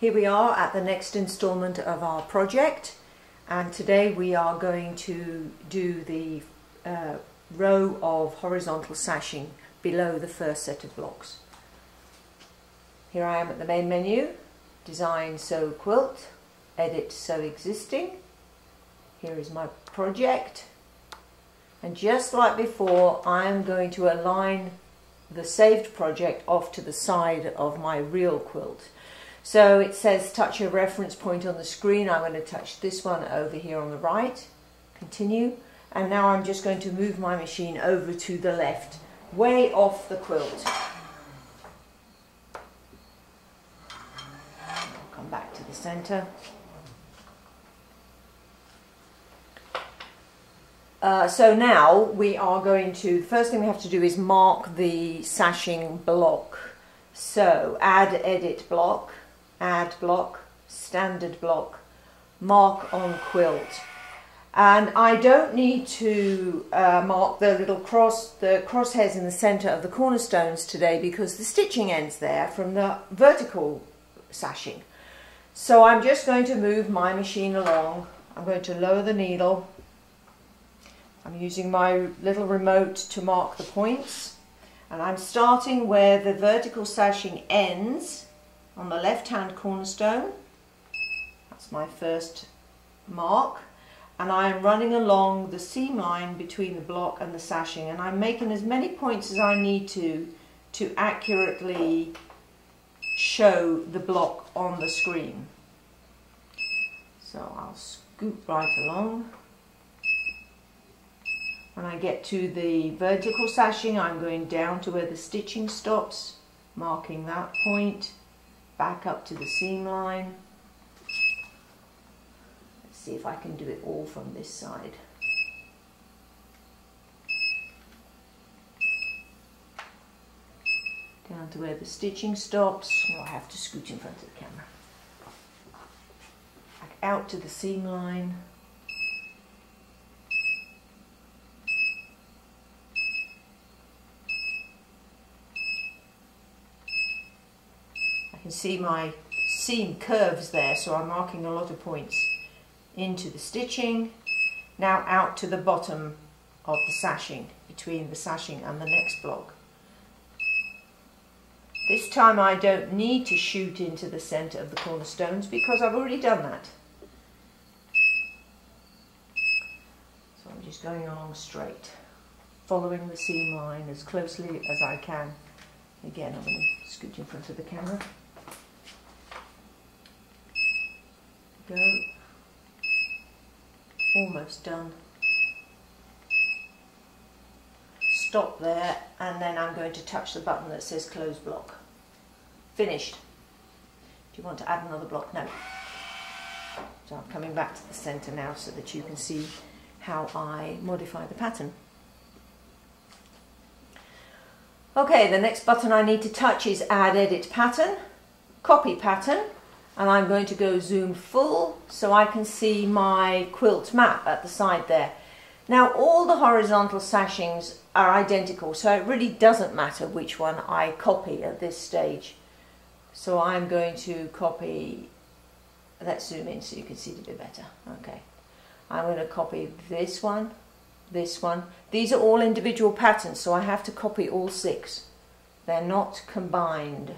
Here we are at the next installment of our project, and today we are going to do the row of horizontal sashing below the first set of blocks. Here I am at the main menu, Design Sew Quilt, Edit Sew Existing. Here is my project, and just like before I'm going to align the saved project off to the side of my real quilt. So it says touch a reference point on the screen. I'm going to touch this one over here on the right, continue, and now I'm just going to move my machine over to the left, way off the quilt. I'll come back to the center. So now we are going to, the first thing we have to do is mark the sashing block. So add edit block, add block, standard block, mark on quilt. And I don't need to mark the little crosshairs in the center of the cornerstones today because the stitching ends there from the vertical sashing. So I'm just going to move my machine along. I'm going to lower the needle. I'm using my little remote to mark the points, and I'm starting where the vertical sashing ends on the left hand cornerstone. That's my first mark, and I am running along the seam line between the block and the sashing, and I'm making as many points as I need to accurately show the block on the screen. So I'll scoop right along. When I get to the vertical sashing, I'm going down to where the stitching stops, marking that point, back up to the seam line. Let's see if I can do it all from this side. Down to where the stitching stops. Well, I have to scoot in front of the camera. Back out to the seam line. See my seam curves there, so I'm marking a lot of points into the stitching. Now out to the bottom of the sashing, between the sashing and the next block. This time I don't need to shoot into the center of the cornerstones because I've already done that. So I'm just going along straight, following the seam line as closely as I can. Again, I'm going to scoot in front of the camera. Go. Almost done. Stop there, and then I'm going to touch the button that says close block. Finished. Do you want to add another block? No. So I'm coming back to the center now so that you can see how I modify the pattern. Okay, the next button I need to touch is add edit pattern, copy pattern. And I'm going to go zoom full so I can see my quilt map at the side there. Now all the horizontal sashings are identical, so it really doesn't matter which one I copy at this stage. So I'm going to copy, let's zoom in so you can see it a bit better. Okay, I'm going to copy this one, this one. These are all individual patterns, so I have to copy all six. They're not combined.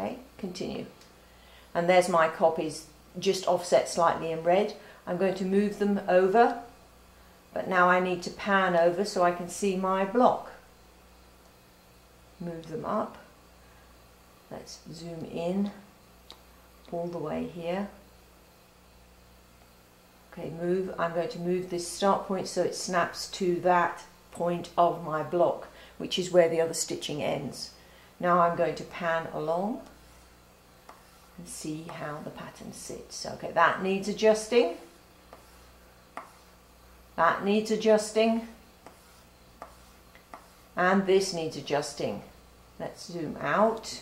Okay, continue. And there's my copies just offset slightly in red. I'm going to move them over, but now I need to pan over so I can see my block. Move them up. Let's zoom in all the way here. Okay, move. I'm going to move this start point so it snaps to that point of my block, which is where the other stitching ends. Now I'm going to pan along and see how the pattern sits. Okay, that needs adjusting. That needs adjusting. And this needs adjusting. Let's zoom out.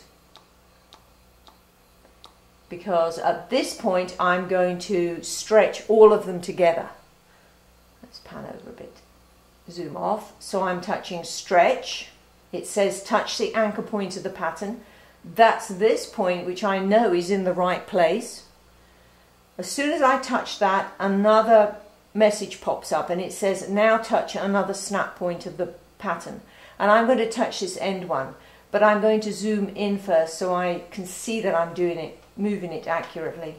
Because at this point I'm going to stretch all of them together. Let's pan over a bit. Zoom off. So I'm touching stretch. It says touch the anchor point of the pattern. that's this point, which I know is in the right place. As soon as I touch that, another message pops up and it says now touch another snap point of the pattern. And I'm going to touch this end one, but I'm going to zoom in first so I can see that I'm doing it, moving it accurately.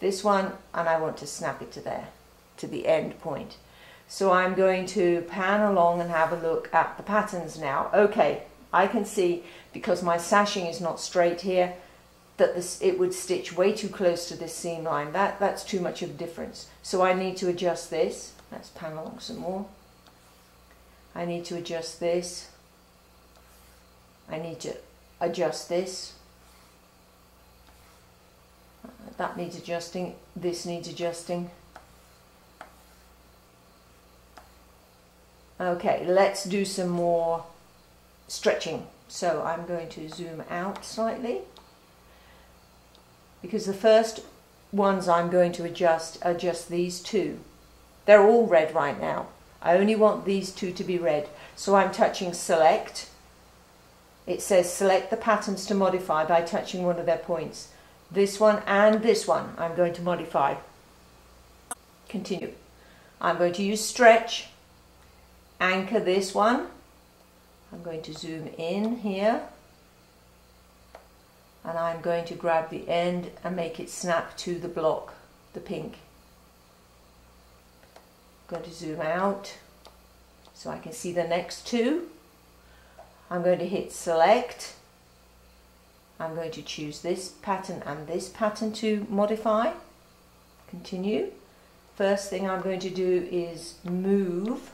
This one, and I want to snap it to there, to the end point. So I'm going to pan along and have a look at the patterns now. Okay, I can see, because my sashing is not straight here, that this, it would stitch way too close to this seam line. That's too much of a difference. So I need to adjust this. Let's pan along some more. I need to adjust this. I need to adjust this. That needs adjusting. This needs adjusting. Okay, let's do some more stretching. So I'm going to zoom out slightly, because the first ones I'm going to adjust these two. They're all red right now. I only want these two to be red. So I'm touching select. It says select the patterns to modify by touching one of their points. This one and this one I'm going to modify. Continue. I'm going to use stretch. Anchor this one. I'm going to zoom in here. And I'm going to grab the end and make it snap to the block, the pink. I'm going to zoom out so I can see the next two. I'm going to hit select. I'm going to choose this pattern and this pattern to modify. Continue. First thing I'm going to do is move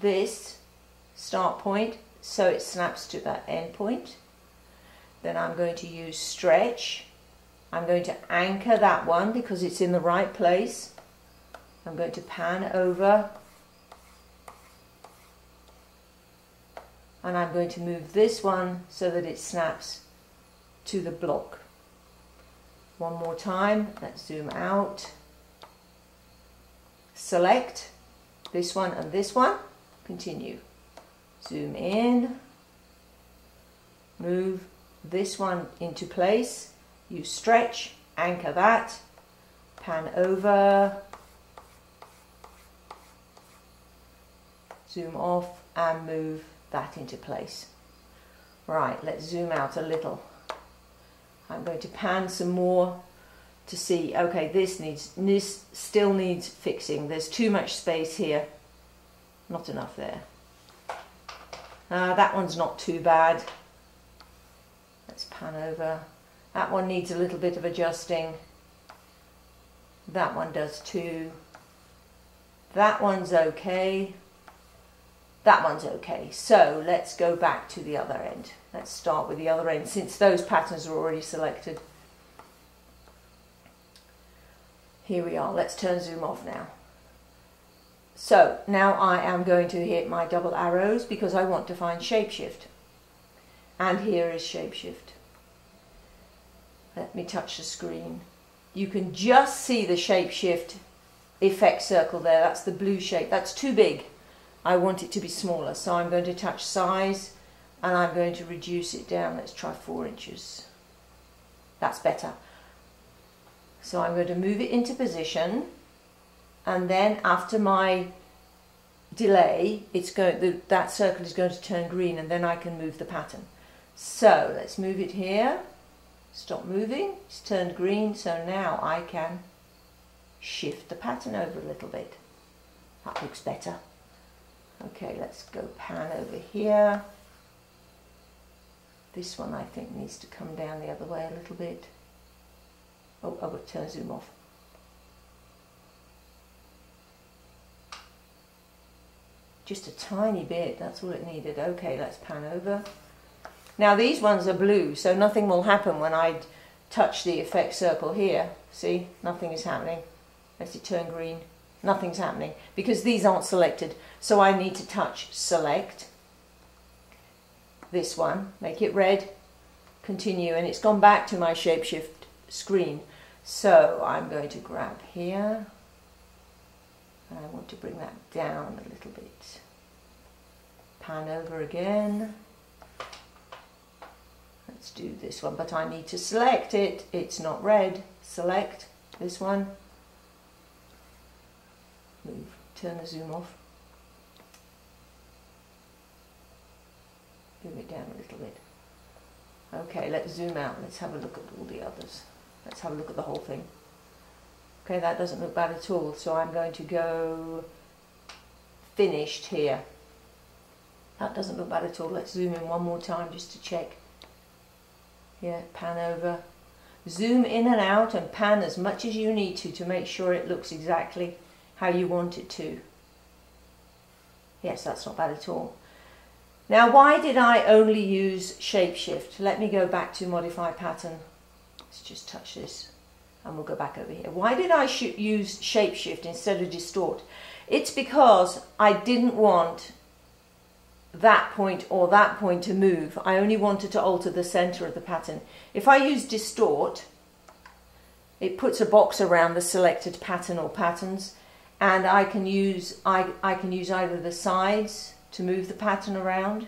this start point so it snaps to that end point. Then I'm going to use stretch. I'm going to anchor that one because it's in the right place. I'm going to pan over and I'm going to move this one so that it snaps to the block. One more time, let's zoom out. Select this one and this one. Continue. Zoom in. Move this one into place. Use stretch, anchor that, pan over, zoom off and move that into place. Right, let's zoom out a little. I'm going to pan some more to see, okay, this still needs fixing. There's too much space here, not enough there. That one's not too bad. Let's pan over. That one needs a little bit of adjusting. That one does too. That one's okay. That one's okay. So let's go back to the other end. Let's start with the other end since those patterns are already selected. Here we are. Let's turn zoom off now. So now I am going to hit my double arrows because I want to find Shape Shift. And here is Shape Shift. Let me touch the screen. You can just see the Shape Shift effect circle there. That's the blue shape. That's too big. I want it to be smaller, so I'm going to touch size and I'm going to reduce it down. Let's try 4 inches. That's better. So I'm going to move it into position, and then after my delay, it's going, that circle is going to turn green, and then I can move the pattern. So let's move it here. Stop moving. It's turned green, so now I can shift the pattern over a little bit. That looks better. Okay, let's go pan over here. This one I think needs to come down the other way a little bit. Oh, I will turn zoom off. Just a tiny bit, that's all it needed. Okay, let's pan over. Now these ones are blue, so nothing will happen when I touch the effect circle here. See, nothing is happening. Let's turn green. Nothing's happening because these aren't selected, so I need to touch select this one, make it red, continue, and it's gone back to my Shapeshift screen. So I'm going to grab here and I want to bring that down a little bit. Pan over again, Let's do this one, but I need to select it. It's not red. Select this one. Move. Turn the zoom off. Zoom it down a little bit. Okay, let's zoom out. Let's have a look at all the others. Let's have a look at the whole thing. Okay, that doesn't look bad at all. So I'm going to go finished here. That doesn't look bad at all. Let's zoom in one more time just to check. Yeah, pan over. Zoom in and out and pan as much as you need to make sure it looks exactly how you want it to. Yes, that's not bad at all. Now, why did I only use Shape Shift? Let me go back to Modify Pattern. Let's just touch this and we'll go back over here. Why did I use Shape Shift instead of Distort? It's because I didn't want that point or that point to move. I only wanted to alter the center of the pattern. If I use Distort, it puts a box around the selected pattern or patterns, and I can use I can use either the sides to move the pattern around,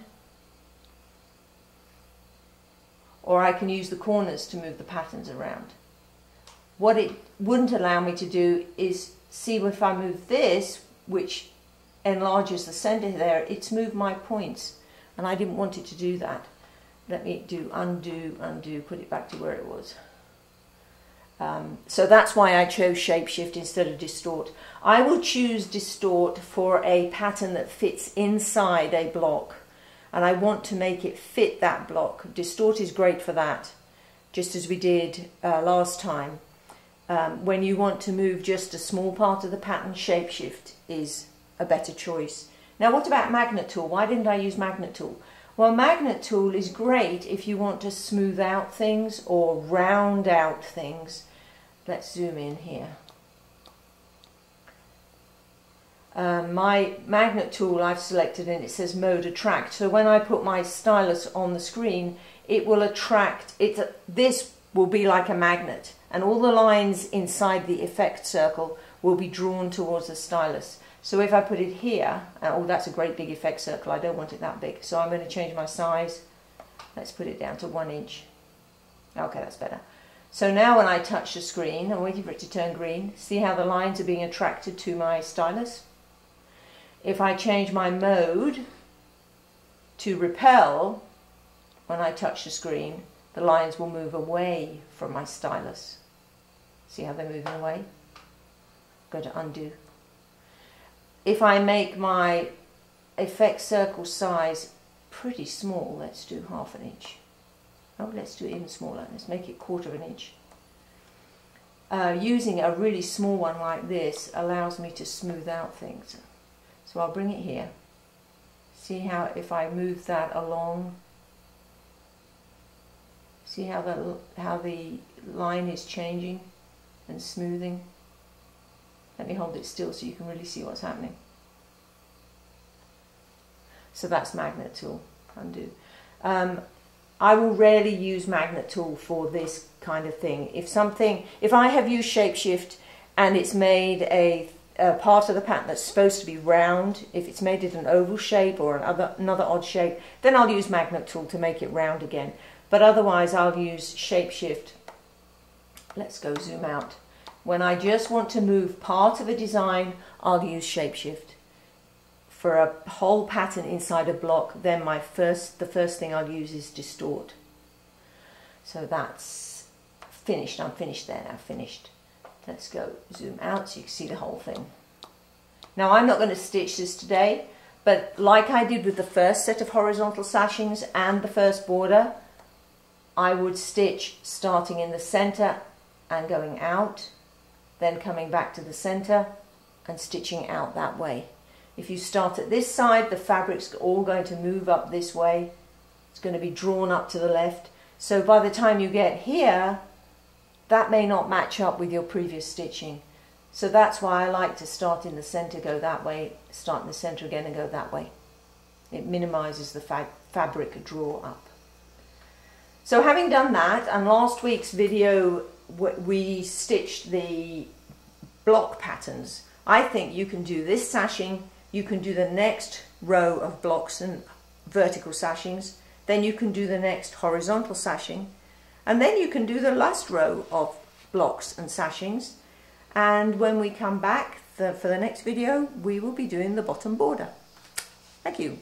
or I can use the corners to move the patterns around. What it wouldn't allow me to do is see if I move this, which enlarges the center there, it's moved my points, and I didn't want it to do that. Let me do undo, put it back to where it was. So that's why I chose Shape Shift instead of Distort. I will choose Distort for a pattern that fits inside a block, and I want to make it fit that block. Distort is great for that, just as we did last time. When you want to move just a small part of the pattern, Shape Shift is a better choice. Now, what about Magnet Tool? Why didn't I use Magnet Tool? Well, Magnet Tool is great if you want to smooth out things or round out things. Let's zoom in here. My Magnet Tool I've selected, and it says Mode Attract. So when I put my stylus on the screen, it will attract it. This will be like a magnet, and all the lines inside the effect circle will be drawn towards the stylus. So if I put it here, oh, that's a great big effect circle. I don't want it that big. So I'm going to change my size. Let's put it down to 1 inch. Okay, that's better. So now when I touch the screen, I'm waiting for it to turn green. See how the lines are being attracted to my stylus? If I change my mode to repel, when I touch the screen, the lines will move away from my stylus. See how they're moving away? Go to undo. If I make my effect circle size pretty small, let's do 1/2 inch. Oh, let's do it even smaller. Let's make it 1/4 inch. Using a really small one like this allows me to smooth out things. So I'll bring it here. See how if I move that along, see how the line is changing and smoothing. Let me hold it still so you can really see what's happening. So that's Magnet Tool. Undo. I will rarely use Magnet Tool for this kind of thing. If I have used Shape Shift and it's made a part of the pattern that's supposed to be round, if it's made it an oval shape or another odd shape, then I'll use Magnet Tool to make it round again. But otherwise, I'll use Shape Shift. Let's go zoom out. When I just want to move part of a design, I'll use Shape Shift. For a whole pattern inside a block, then the first thing I'll use is Distort. So that's finished. I'm finished there now, finished. Let's go zoom out so you can see the whole thing. Now, I'm not going to stitch this today, but like I did with the first set of horizontal sashings and the first border, I would stitch starting in the center and going out, then coming back to the center and stitching out that way. If you start at this side, the fabric's all going to move up this way. It's going to be drawn up to the left. So by the time you get here, that may not match up with your previous stitching. So that's why I like to start in the center, go that way, start in the center again and go that way. It minimizes the fabric draw up. So having done that, and last week's video we stitched the block patterns, I think you can do this sashing, you can do the next row of blocks and vertical sashings, Then you can do the next horizontal sashing, and then you can do the last row of blocks and sashings. And when we come back for the next video, we will be doing the bottom border. Thank you.